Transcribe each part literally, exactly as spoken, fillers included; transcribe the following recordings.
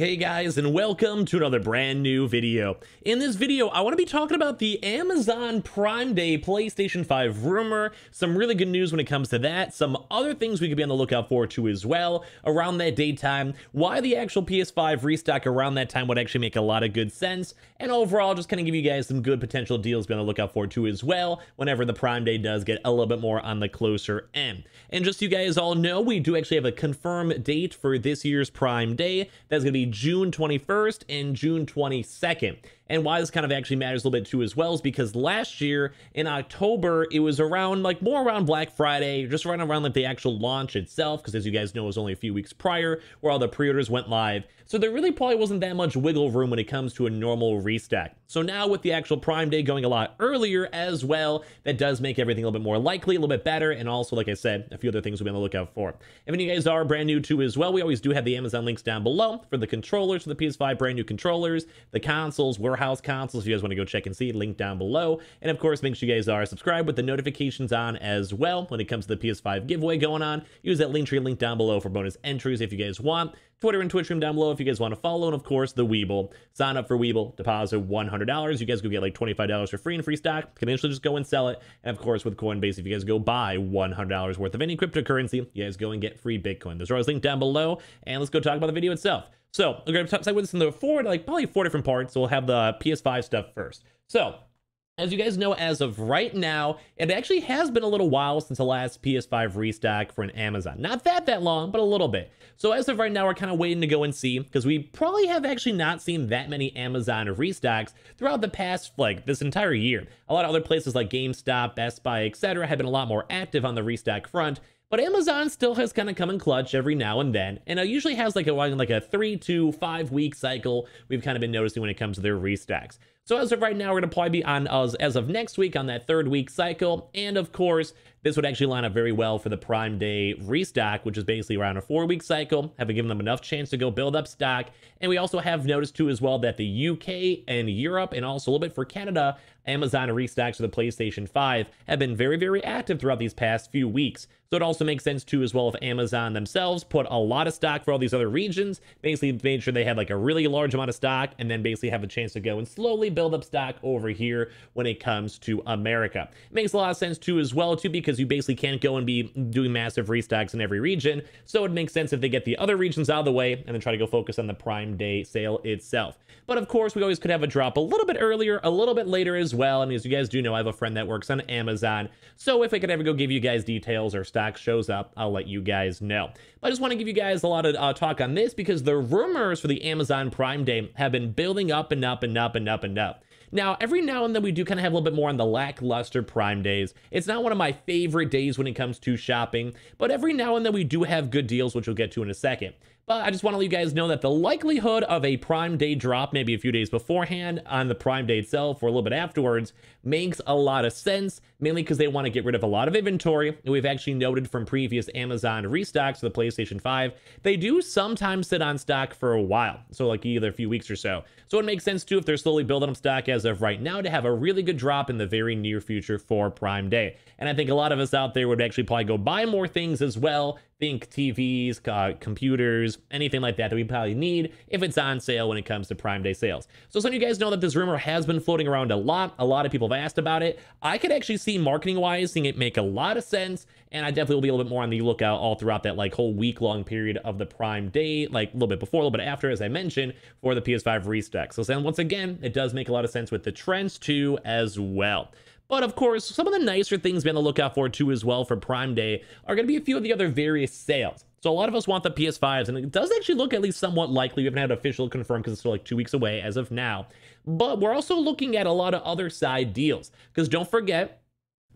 Hey guys, and welcome to another brand new video. In this video, I want to be talking about the Amazon Prime Day PlayStation five rumor, some really good news when it comes to that, some other things we could be on the lookout for too as well around that date time, why the actual P S five restock around that time would actually make a lot of good sense, and overall just kind of give you guys some good potential deals to be on the lookout for too as well whenever the Prime Day does get a little bit more on the closer end. And just so you guys all know, we do actually have a confirmed date for this year's Prime Day. That's going to be June twenty-first and June twenty-second. And why this kind of actually matters a little bit too as well is because last year in October, it was around like more around Black Friday, just right around like the actual launch itself, because as you guys know, it was only a few weeks prior where all the pre-orders went live. So there really probably wasn't that much wiggle room when it comes to a normal restock. So now with the actual Prime Day going a lot earlier as well, that does make everything a little bit more likely, a little bit better. And also, like I said, a few other things we'll be on the lookout for. If any of you guys are brand new too as well, we always do have the Amazon links down below for the controllers, for the P S five brand new controllers, the consoles, warehouse house consoles, if you guys want to go check and see, link down below. And of course, make sure you guys are subscribed with the notifications on as well when it comes to the P S five giveaway going on. Use that Linktree link down below for bonus entries if you guys want. Twitter and Twitch room down below if you guys want to follow, and of course the Webull. Sign up for Webull, deposit one hundred dollars, you guys go get like twenty-five dollars for free in free stock, can eventually just go and sell it. And of course with Coinbase, if you guys go buy one hundred dollars worth of any cryptocurrency, you guys go and get free Bitcoin. Those are always linked down below, and let's go talk about the video itself. So I'm going to start with this in the forward, like probably four different parts. So we'll have the P S five stuff first. So as you guys know, as of right now, it actually has been a little while since the last P S five restock for an Amazon. Not that that long, but a little bit. So as of right now, we're kind of waiting to go and see, because we probably have actually not seen that many Amazon restocks throughout the past, like this entire year. A lot of other places like GameStop, Best Buy, et cetera have been a lot more active on the restock front. But Amazon still has kind of come in clutch every now and then, and it usually has like a like a three to five week cycle we've kind of been noticing when it comes to their restocks. So as of right now, we're going to probably be on us as of next week on that third week cycle. And of course, this would actually line up very well for the Prime Day restock, which is basically around a four week cycle, having given them enough chance to go build up stock. And we also have noticed too as well that the U K and Europe, and also a little bit for Canada, Amazon restocks for the PlayStation five have been very, very active throughout these past few weeks. So it also makes sense too as well if Amazon themselves put a lot of stock for all these other regions, basically made sure they had like a really large amount of stock, and then basically have a chance to go and slowly build up stock over here when it comes to America. It makes a lot of sense too as well too, because you basically can't go and be doing massive restocks in every region. So it makes sense if they get the other regions out of the way and then try to go focus on the Prime Day sale itself. But of course, we always could have a drop a little bit earlier, a little bit later as well. And as you guys do know, I have a friend that works on Amazon. So if I could ever go give you guys details or stock shows up, I'll let you guys know. But I just want to give you guys a lot of uh, talk on this, because the rumors for the Amazon Prime Day have been building up and up and up and up and up. Now, every now and then we do kind of have a little bit more on the lackluster Prime Days. It's not one of my favorite days when it comes to shopping, but every now and then we do have good deals, which we'll get to in a second. But I just want to let you guys know that the likelihood of a Prime Day drop, maybe a few days beforehand on the Prime Day itself or a little bit afterwards, makes a lot of sense, mainly because they want to get rid of a lot of inventory. And we've actually noted from previous Amazon restocks of the PlayStation five, they do sometimes sit on stock for a while, so like either a few weeks or so. So it makes sense too, if they're slowly building up stock as of right now, to have a really good drop in the very near future for Prime Day. And I think a lot of us out there would actually probably go buy more things as well. Think T Vs, uh, computers, anything like that that we probably need if it's on sale when it comes to Prime Day sales. So some of you guys know that this rumor has been floating around a lot. A lot of people have asked about it. I could actually see marketing-wise, seeing it make a lot of sense, and I definitely will be a little bit more on the lookout all throughout that like whole week-long period of the Prime Day, like a little bit before, a little bit after, as I mentioned, for the P S five restock. So once again, it does make a lot of sense with the trends too as well. But of course, some of the nicer things we're on the lookout for too as well for Prime Day are going to be a few of the other various sales. So a lot of us want the P S fives, and it does actually look at least somewhat likely. We haven't had official confirmed because it's still like two weeks away as of now. But we're also looking at a lot of other side deals, because don't forget,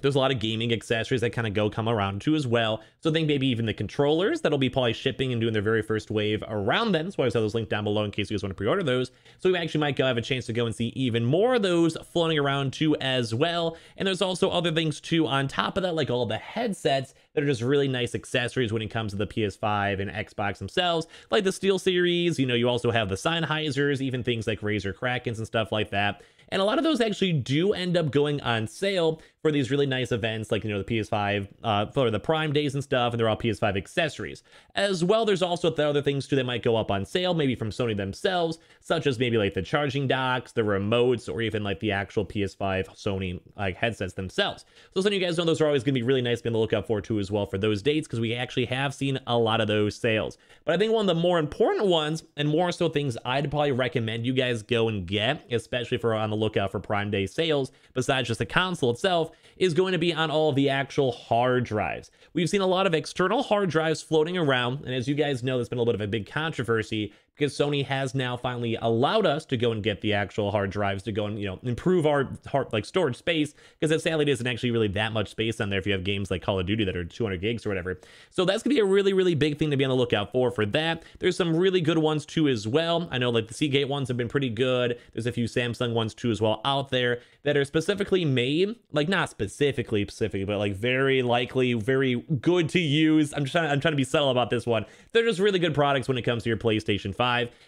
there's a lot of gaming accessories that kind of go come around too as well. So I think maybe even the controllers that'll be probably shipping and doing their very first wave around them. So I always have those linked down below in case you guys want to pre-order those. So we actually might go have a chance to go and see even more of those floating around too as well. And there's also other things too on top of that, like all the headsets that are just really nice accessories when it comes to the P S five and Xbox themselves, like the SteelSeries. You know, you also have the Sennheisers, even things like Razer Krakens and stuff like that. And a lot of those actually do end up going on sale for these really nice events like, you know, the P S five uh, for the Prime Days and stuff, and they're all P S five accessories. As well, there's also the other things too that might go up on sale, maybe from Sony themselves, such as maybe like the charging docks, the remotes, or even like the actual P S five Sony like headsets themselves. So so you guys know those are always going to be really nice to be on the lookout for too as well for those dates, because we actually have seen a lot of those sales. But I think one of the more important ones, and more so things I'd probably recommend you guys go and get, especially for on the lookout for Prime Day sales, besides just the console itself, is going to be on all of the actual hard drives. We've seen a lot of external hard drives floating around, and as you guys know, there's been a little bit of a big controversy because Sony has now finally allowed us to go and get the actual hard drives to go and, you know, improve our hard, like storage space, because it sadly isn't actually really that much space on there if you have games like Call of Duty that are two hundred gigs or whatever. So that's gonna be a really, really big thing to be on the lookout for for that. There's some really good ones too as well. I know like the Seagate ones have been pretty good. There's a few Samsung ones too as well out there that are specifically made, like not specifically specific, but like very likely, very good to use. I'm trying, I'm trying to be subtle about this one. They're just really good products when it comes to your PlayStation five.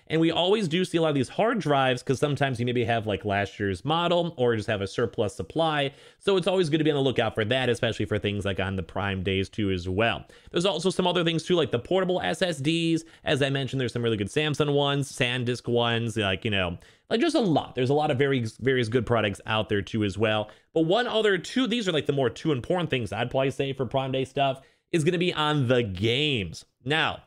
And we always do see a lot of these hard drives because sometimes you maybe have like last year's model or just have a surplus supply. So it's always good to be on the lookout for that, especially for things like on the Prime Days too as well. There's also some other things too, like the portable S S Ds. As I mentioned, there's some really good Samsung ones, SanDisk ones, like, you know, like just a lot. There's a lot of very various good products out there too as well. But one other two, these are like the more two important things I'd probably say for Prime Day stuff is going to be on the games. Now,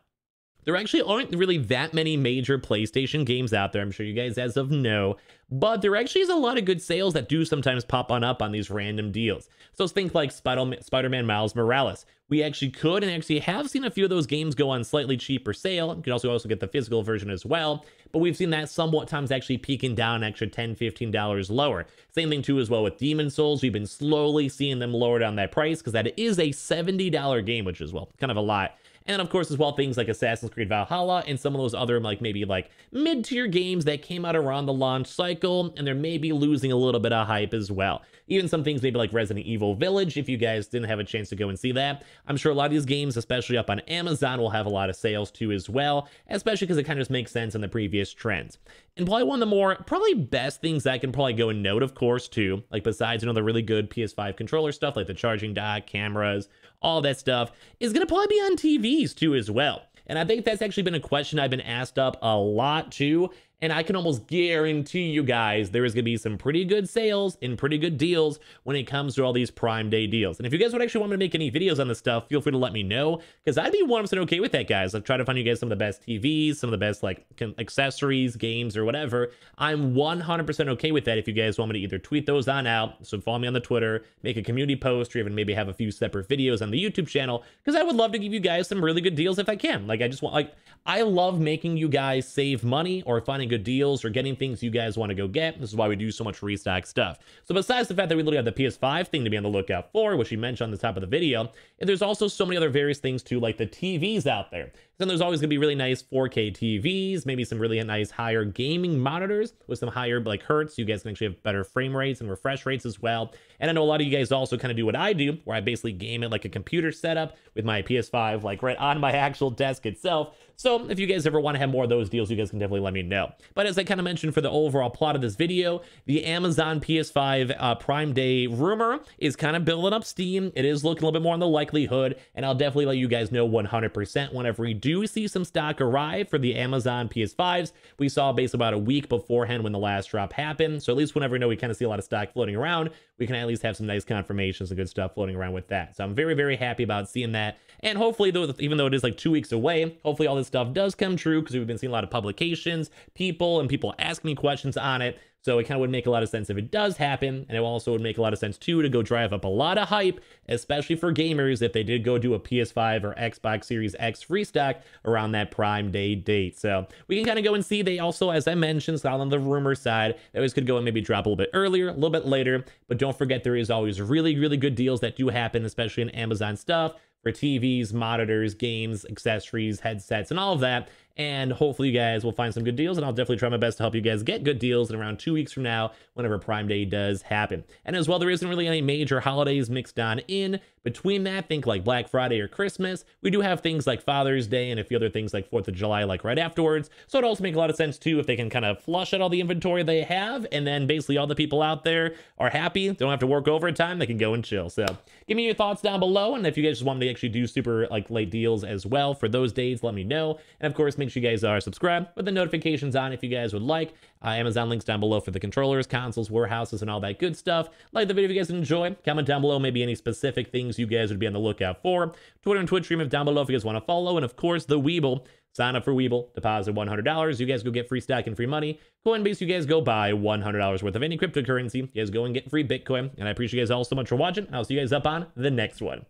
there actually aren't really that many major PlayStation games out there, I'm sure you guys as of know, but there actually is a lot of good sales that do sometimes pop on up on these random deals. So think like Spider-Man Miles Morales. We actually could and actually have seen a few of those games go on slightly cheaper sale. You could also also get the physical version as well, but we've seen that somewhat times actually peaking down extra ten, fifteen dollars lower. Same thing too as well with Demon Souls. We've been slowly seeing them lower down that price because that is a seventy dollar game, which is, well, kind of a lot. And of course, as well, things like Assassin's Creed Valhalla and some of those other, like maybe like mid-tier games that came out around the launch cycle, and they're maybe losing a little bit of hype as well. Even some things maybe like Resident Evil Village, if you guys didn't have a chance to go and see that. I'm sure a lot of these games, especially up on Amazon, will have a lot of sales too as well, especially because it kind of just makes sense in the previous trends. And probably one of the more, probably best things I can probably go and note, of course, too, like besides, you know, the really good P S five controller stuff, like the charging dock, cameras, all that stuff, is going to probably be on T Vs too as well. And I think that's actually been a question I've been asked up a lot too. And I can almost guarantee you guys there is going to be some pretty good sales and pretty good deals when it comes to all these Prime Day deals. And if you guys would actually want me to make any videos on this stuff, feel free to let me know, because I'd be one hundred percent okay with that, guys. I've tried to find you guys some of the best T Vs, some of the best like accessories, games, or whatever. I'm one hundred percent okay with that if you guys want me to either tweet those on out, so follow me on the Twitter, make a community post, or even maybe have a few separate videos on the YouTube channel, because I would love to give you guys some really good deals if I can. Like I just want, like I love making you guys save money or finding good deals or getting things you guys want to go get. This is why we do so much restock stuff. So besides the fact that we literally have the P S five thing to be on the lookout for, which we mentioned on the top of the video, and there's also so many other various things too, like the T Vs out there. Then there's always gonna be really nice four K T Vs, maybe some really nice higher gaming monitors with some higher like hertz. You guys can actually have better frame rates and refresh rates as well. And I know a lot of you guys also kind of do what I do, where I basically game it like a computer setup with my P S five like right on my actual desk itself. So if you guys ever want to have more of those deals, you guys can definitely let me know. But as I kind of mentioned for the overall plot of this video, the Amazon P S five uh, Prime Day rumor is kind of building up steam. It is looking a little bit more on the likelihood, and I'll definitely let you guys know one hundred percent whenever we do Do see some stock arrive for the Amazon P S fives. We saw basically about a week beforehand when the last drop happened. So at least whenever we know we kind of see a lot of stock floating around, we can at least have some nice confirmations and good stuff floating around with that. So I'm very, very happy about seeing that. And hopefully, though, even though it is like two weeks away, hopefully all this stuff does come true, because we've been seeing a lot of publications, people, and people asking me questions on it. So it kind of would make a lot of sense if it does happen, and it also would make a lot of sense too to go drive up a lot of hype, especially for gamers, if they did go do a P S five or Xbox Series X restock around that Prime Day date. So we can kind of go and see. They also, as I mentioned, so on the rumor side, they always could go and maybe drop a little bit earlier, a little bit later, but don't forget there is always really, really good deals that do happen, especially in Amazon stuff for T Vs, monitors, games, accessories, headsets, and all of that. and hopefully you guys will find some good deals, and I'll definitely try my best to help you guys get good deals in around two weeks from now, whenever Prime Day does happen. And as well, there isn't really any major holidays mixed on in between that. Think like Black Friday or Christmas. We do have things like Father's Day and a few other things like fourth of July, like right afterwards. So it also makes a lot of sense too if they can kind of flush out all the inventory they have, and then basically all the people out there are happy. They don't have to work overtime. They can go and chill. So give me your thoughts down below, and if you guys just want me to actually do super like late deals as well for those days, let me know. And of course, make sure you guys are subscribed with the notifications on if you guys would like. Uh, Amazon links down below for the controllers, consoles, warehouses, and all that good stuff. Like the video if you guys enjoy. Comment down below maybe any specific things you guys would be on the lookout for. Twitter and Twitch stream down below if you guys want to follow. And of course, the Webull. Sign up for Webull, deposit one hundred dollars. You guys go get free stock and free money. Coinbase, you guys go buy one hundred dollars worth of any cryptocurrency. You guys go and get free Bitcoin. And I appreciate you guys all so much for watching. I'll see you guys up on the next one.